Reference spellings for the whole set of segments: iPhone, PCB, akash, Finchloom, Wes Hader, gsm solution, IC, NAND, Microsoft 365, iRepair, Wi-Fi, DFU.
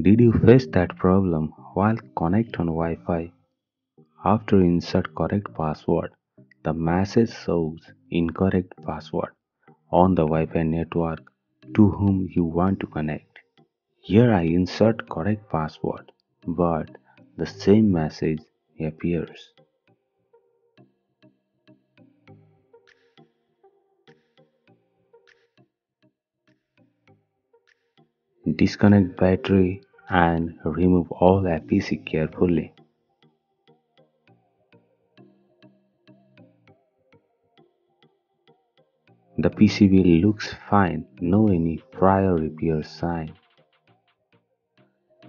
Did you face that problem while connect on Wi-Fi? After insert correct password, the message shows incorrect password on the Wi-Fi network to whom you want to connect. Here I insert correct password, but the same message appears. Disconnect battery and remove all IC carefully. The PCB looks fine, no any prior repair sign.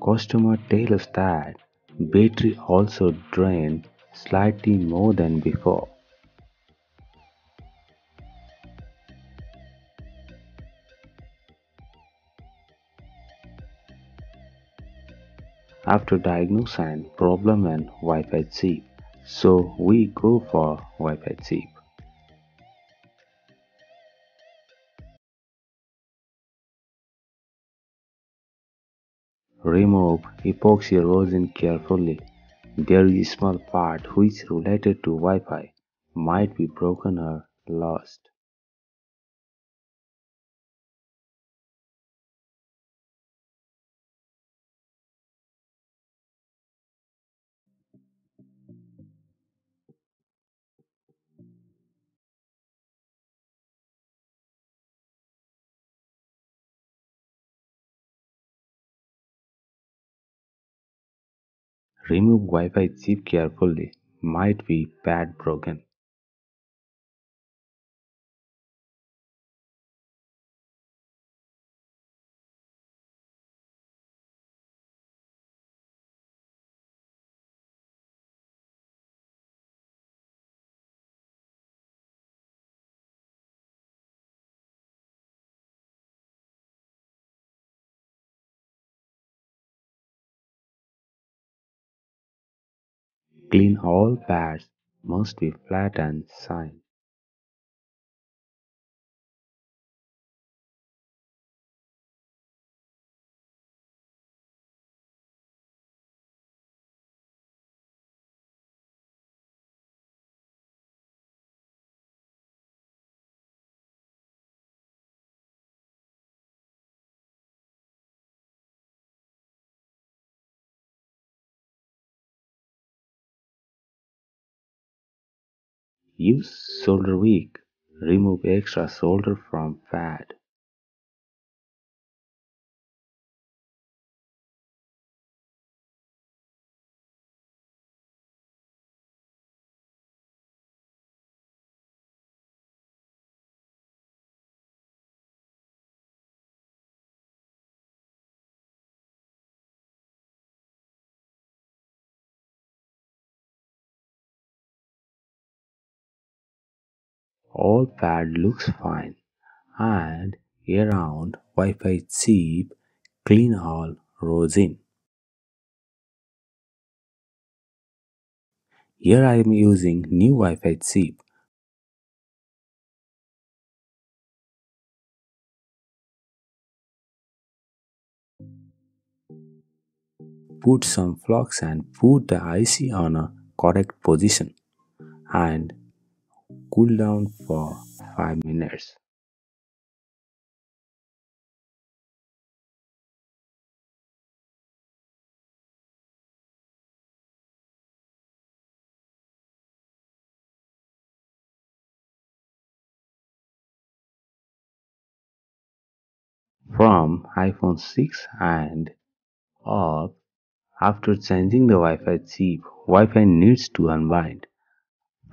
Customer tells us that battery also drained slightly more than before. After diagnosing problem and Wi-Fi chip, so we go for Wi-Fi chip. Remove epoxy resin carefully. There is a small part which related to Wi-Fi might be broken or lost. Remove Wi-Fi chip carefully, might be pad broken. Clean all pads, must be flat and shine. Use solder wick. Remove extra solder from pad. All pad looks fine, and around Wi-Fi chip clean all rosin. Here I am using new Wi-Fi chip. Put some flux and put the IC on a correct position and cool down for 5 minutes. From iPhone 6 and up, after changing the Wi-Fi chip, Wi-Fi needs to unbind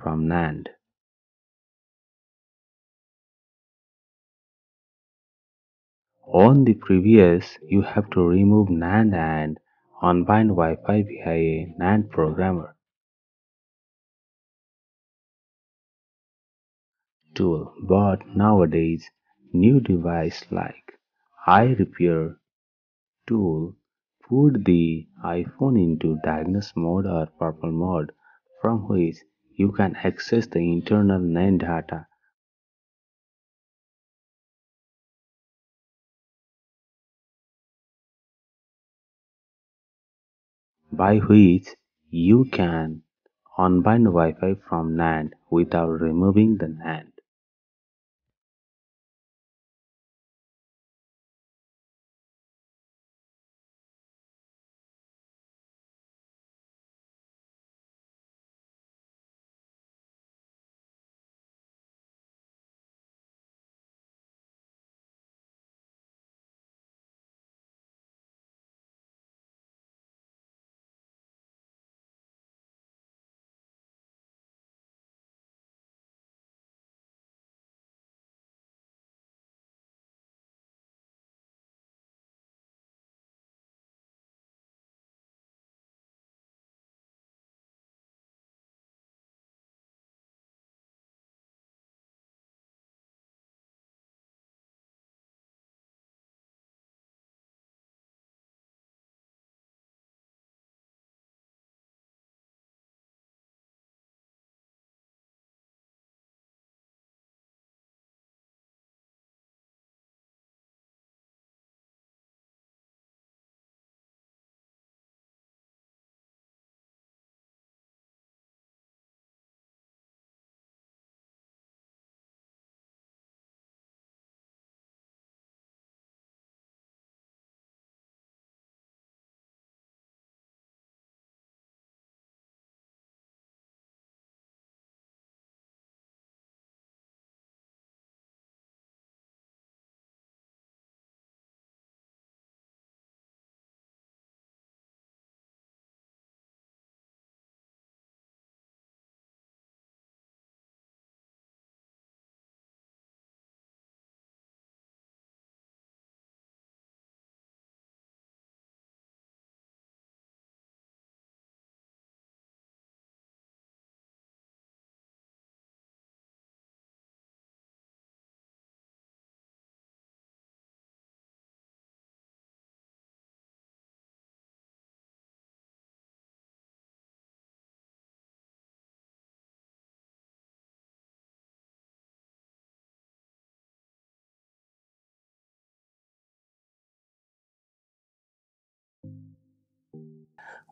from NAND. On the previous, you have to remove NAND and unbind Wi-Fi via a NAND programmer tool. But nowadays, new device like iRepair tool put the iPhone into diagnose mode or purple mode, from which you can access the internal NAND data. by which you can unbind Wi-Fi from NAND without removing the NAND.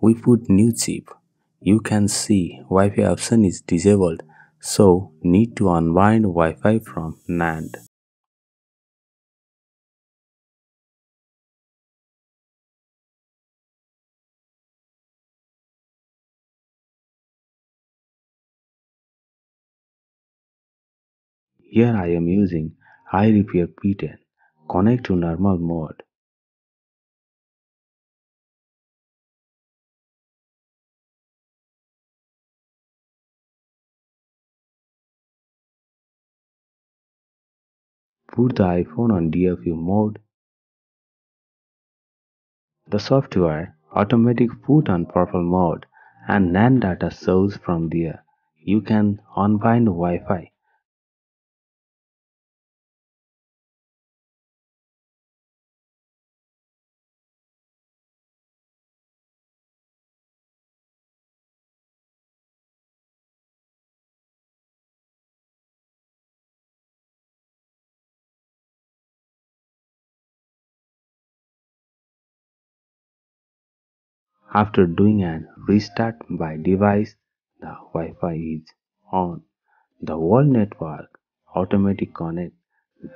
We put new chip. You can see Wi-Fi option is disabled, so need to unbind Wi-Fi from NAND. Here I am using iRepair P10. Connect to normal mode. Put the iPhone on DFU mode. The software automatic put on purple mode and NAND data source from there. You can unbind Wi-Fi. After doing a restart by device, the Wi-Fi is on. The whole network automatically connect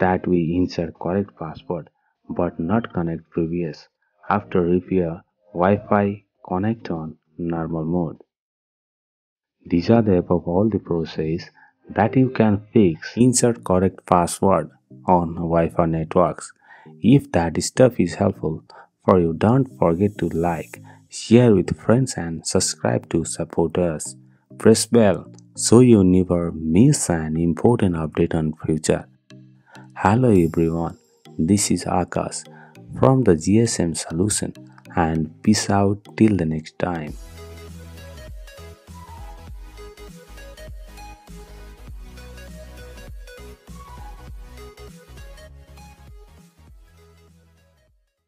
that we insert correct password but not connect previous. After repair, Wi-Fi connect on normal mode. These are the above all the process that you can fix insert correct password on Wi-Fi networks. If that stuff is helpful for you, don't forget to like, share with friends and subscribe to support us. Press bell so you never miss an important update on future. Hello everyone, this is Akash from the GSM Solution and peace out till the next time.